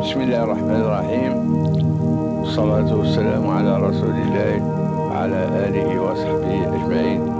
بسم الله الرحمن الرحيم، والصلاة والسلام على رسول الله وعلى آله وصحبه أجمعين.